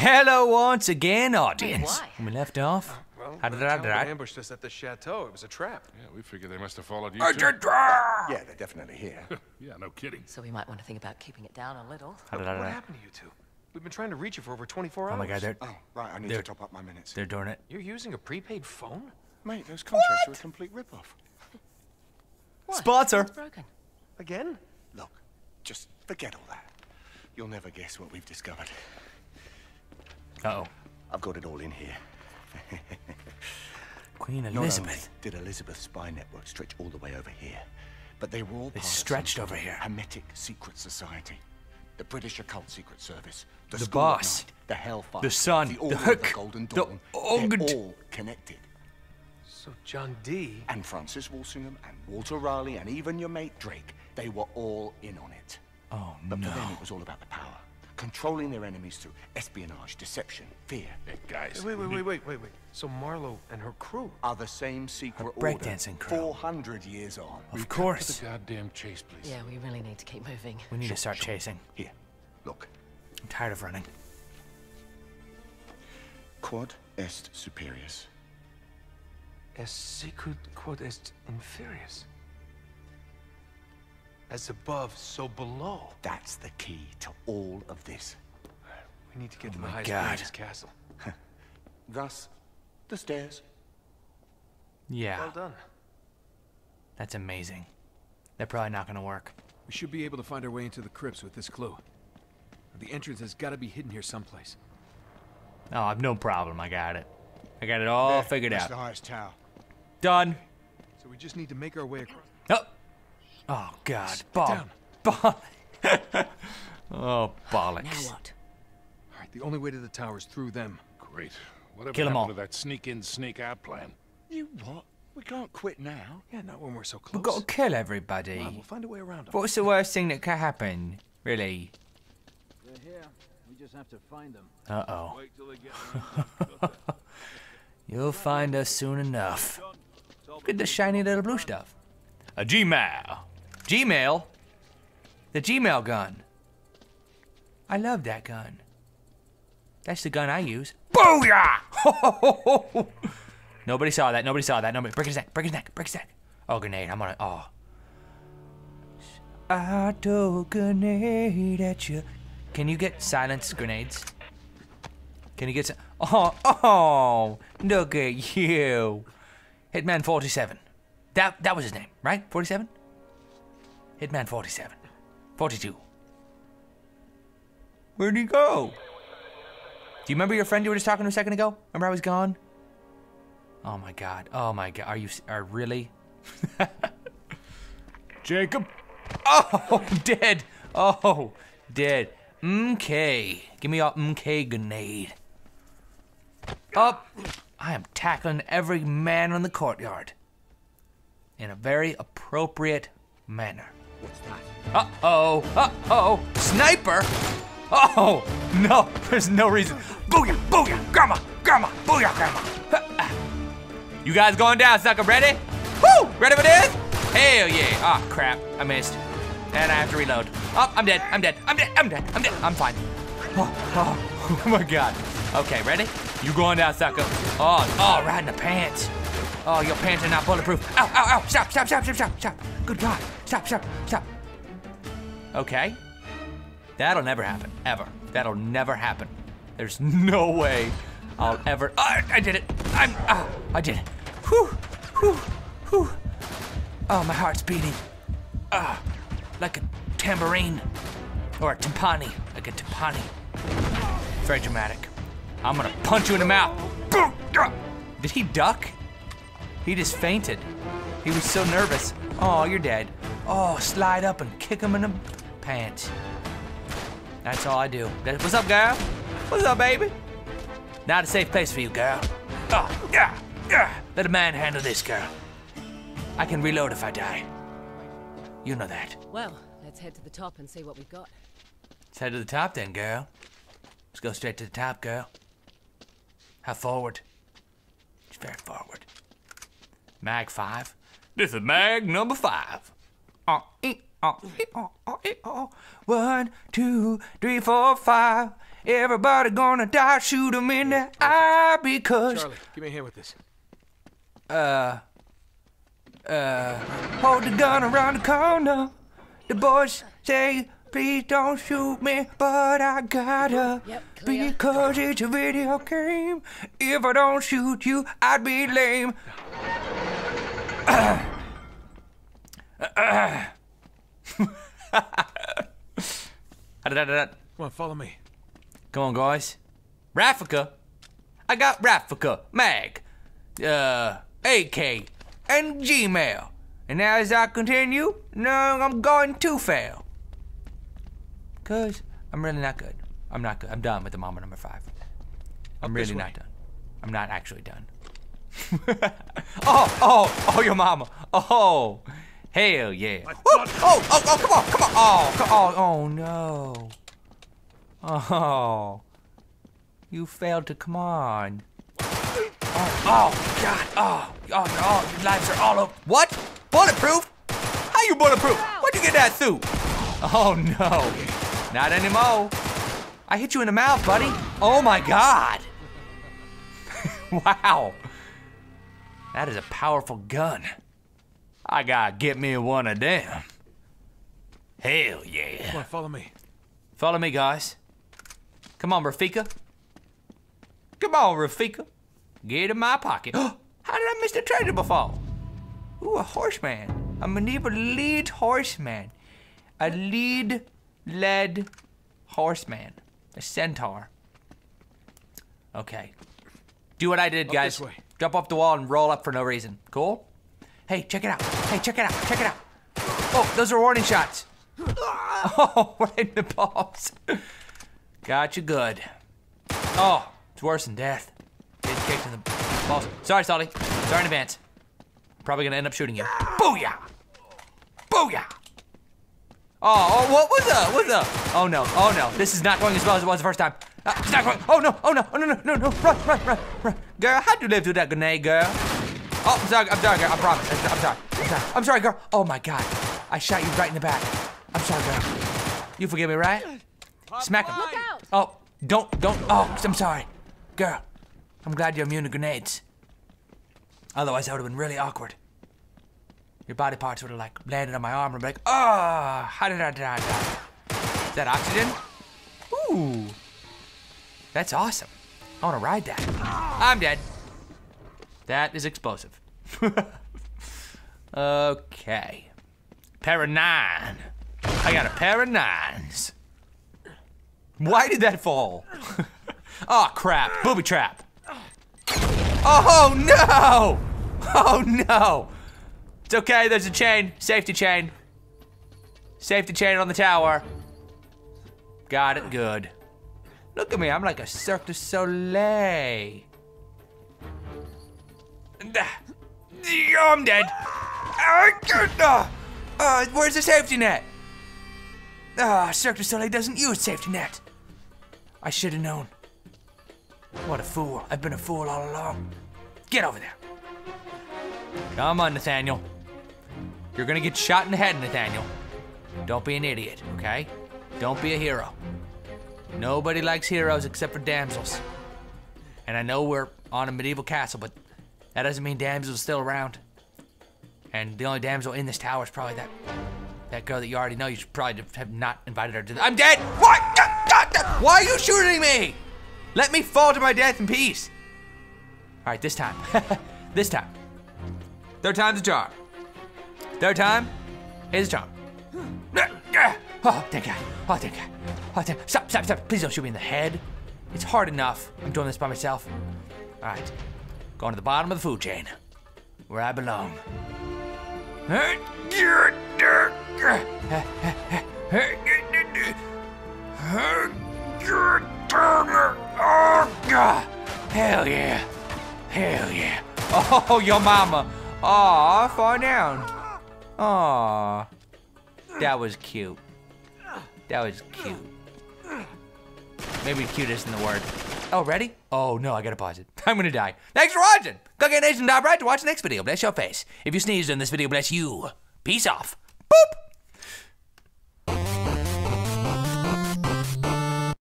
Hello once again, audience. Wait, we left off. Well, they ambushed us at the chateau. It was a trap. Yeah, we figured they must have followed you. Yeah, they're definitely here. Yeah, no kidding. So we might want to think about keeping it down a little. What happened to you two? We've been trying to reach you for over 24 hours. Oh my God, I need to top up my minutes. They're doing it. You're using a prepaid phone? Mate, those contracts are a complete ripoff. Sponsor! Broken. Again? Look, just forget all that. You'll never guess what we've discovered. Uh-oh. I've got it all in here. Queen Elizabeth. Did Elizabeth's spy network stretch all the way over here? But they were all stretched over here. Hermetic secret society. The British Occult Secret Service, the Boss, the Hellfire, the Sun, the Hook, the Golden Dawn, they're all connected. So John Dee and Francis Walsingham and Walter Raleigh and even your mate Drake, they were all in on it. Oh no! But for them, it was all about the power, controlling their enemies through espionage, deception, fear. Hey guys, wait. So Marlowe and her crew are the same secret order. 400 years on. Of course. Cut to the goddamn chase, please. Yeah, we really need to keep moving. We need to start chasing. Here, look. I'm tired of running. Quod est superius. Es sicut quod est inferius. As above, so below. That's the key to all of this. We need to get to the highest castle. Thus, the stairs. Yeah. Well done. That's amazing. They're probably not going to work. We should be able to find our way into the crypts with this clue. The entrance has got to be hidden here someplace. Oh, I've no problem. I got it. I got it all figured out. The highest tower. Done. So we just need to make our way across. Oh. Oh God, bollocks. Now what? All right, the only way to the tower is through them. Great. Whatever happened to that sneak in, sneak out plan? You what? We can't quit now. Yeah, not when we're so close. We've got to kill everybody. Come on, we'll find a way around them. What's the worst thing that could happen, really? They're here. We just have to find them. Uh-oh. Wait till they get You'll find us soon enough. Look at the shiny little blue stuff. A Gmail. Gmail? The Gmail gun. I love that gun. That's the gun I use. Booyah! Nobody saw that. Nobody saw that. Nobody. Break his neck. Break his neck. Break his neck. Oh, grenade. I'm gonna. Oh. I throw a grenade at you. Can you get silenced grenades? Can you get some? Oh, oh. Look at you. Hitman 47. That was his name, right? 47? Hitman 47. 42. Where'd he go? Do you remember your friend you were just talking to a second ago? Remember I was gone? Oh my God. Oh my God. Are really? Jacob? Oh, dead. Oh, dead. Mkay. Give me your Mkay grenade. Up. I am tackling every man on the courtyard. In a very appropriate manner. What's that? Uh-oh, uh-oh, sniper! Oh, no, there's no reason. Booyah, booyah, grandma, grandma, booyah, grandma. You guys going down, sucker, ready? Woo, ready for this? Hell yeah, ah, oh, crap, I missed. And I have to reload. Oh, I'm dead, I'm dead, I'm dead, I'm dead, I'm dead, I'm fine. Oh, oh my God. Okay, ready? You going down, sucker. Oh, oh, right in the pants. Oh, your pants are not bulletproof. Ow, ow, ow, stop, stop, stop, stop, stop, stop. Good God, stop, stop, stop. Okay. That'll never happen, ever. That'll never happen. There's no way I'll ever, I did it. I did it. Whew, whew, whew. Oh, my heart's beating. Like a tambourine or a timpani, like a timpani. Very dramatic. I'm gonna punch you in the mouth. Boom. Did he duck? He just fainted. He was so nervous. Oh, you're dead. Oh, slide up and kick him in the pants. That's all I do. What's up, girl? What's up, baby? Not a safe place for you, girl. Oh, yeah, yeah. Let a man handle this, girl. I can reload if I die. You know that. Well, let's head to the top and see what we've got. Let's head to the top then, girl. Let's go straight to the top, girl. How forward? Just very forward. Mag 5. This is mag number 5. 1, 2, 3, 4, 5. Everybody gonna die, shoot him in the eye because... Charlie, give me a hand with this. Hold the gun around the corner. The boys say, please don't shoot me, but I gotta. Yep, because it's a video game. If I don't shoot you, I'd be lame. Come on, follow me. Come on, guys. Rafika. I got Rafika, Mag, AK, and Gmail. And as I continue, no, I'm going to fail. Cause I'm really not good. I'm not good. I'm done with the mama number 5. I'm really not done. I'm not actually done. Oh, your mama. Oh, hell yeah. Oh, come on. Oh, no. Oh, you failed to come on. God. Oh, your lives are all over. What? Bulletproof? How you bulletproof? Where'd you get that through? Oh, no. Not anymore. I hit you in the mouth, buddy. Oh, my God. Wow. That is a powerful gun. I gotta get me one of them. Hell yeah. Come on, follow me. Follow me, guys. Come on, Rafika. Come on, Rafika. Get in my pocket. How did I miss the treasure before? Ooh, a horseman. I'm gonna need a lead horseman. A lead horseman. A centaur. Okay. Do what I did, guys. This way. Jump off the wall and roll up for no reason. Cool? Hey, check it out. Check it out. Oh, those are warning shots. Oh, right in the balls. Got you good. Oh, it's worse than death. It's kicked in the balls. Sorry, Solly. Sorry in advance. Probably gonna end up shooting you. Booyah! Booyah! Oh, what was up? What's up? Oh no. This is not going as well as it was the first time. It's not going. Oh no. Run. Girl, how'd you live through that grenade, girl? Oh, I'm sorry, girl. I promise. I'm sorry, girl. Oh my God. I shot you right in the back. I'm sorry, girl. You forgive me, right? Smack him. Look out. Oh, don't. Oh, I'm sorry. Girl, I'm glad you're immune to grenades. Otherwise, that would have been really awkward. Your body parts would have, like, landed on my arm and be like, ah, oh, how did I die? Is that oxygen? Ooh. That's awesome. I want to ride that. I'm dead. That is explosive. Okay. Pair of 9. I got a pair of 9s. Why did that fall? Oh, crap. Booby trap. Oh, no. Oh, no. It's okay. There's a chain. Safety chain. Safety chain on the tower. Got it. Good. Look at me. I'm like a Cirque du Soleil. Oh, I'm dead. Where's the safety net? Cirque du Soleil doesn't use safety net. I should have known. What a fool. I've been a fool all along. Get over there. Come on, Nathaniel. You're gonna get shot in the head, Nathaniel. Don't be an idiot, okay? Don't be a hero. Nobody likes heroes except for damsels. And I know we're on a medieval castle, but that doesn't mean damsels are still around. And the only damsel in this tower is probably that girl that you already know. You should probably have not invited her to the— I'm dead! What? Why are you shooting me? Let me fall to my death in peace. All right, this time. This time. Third time's a charm. Third time is a charm. Oh, thank God. Oh, thank God. Stop. Please don't shoot me in the head. It's hard enough. I'm doing this by myself. All right. Going to the bottom of the food chain, where I belong. Hell yeah. Oh, your mama. Aw, fall down. Aw. That was cute. Maybe cute isn't the word. Oh, ready? Oh, no, I gotta pause it. I'm gonna die. Thanks for watching. Click on Nation Dive Right to watch the next video. Bless your face. If you sneezed in this video, bless you. Peace off. Boop.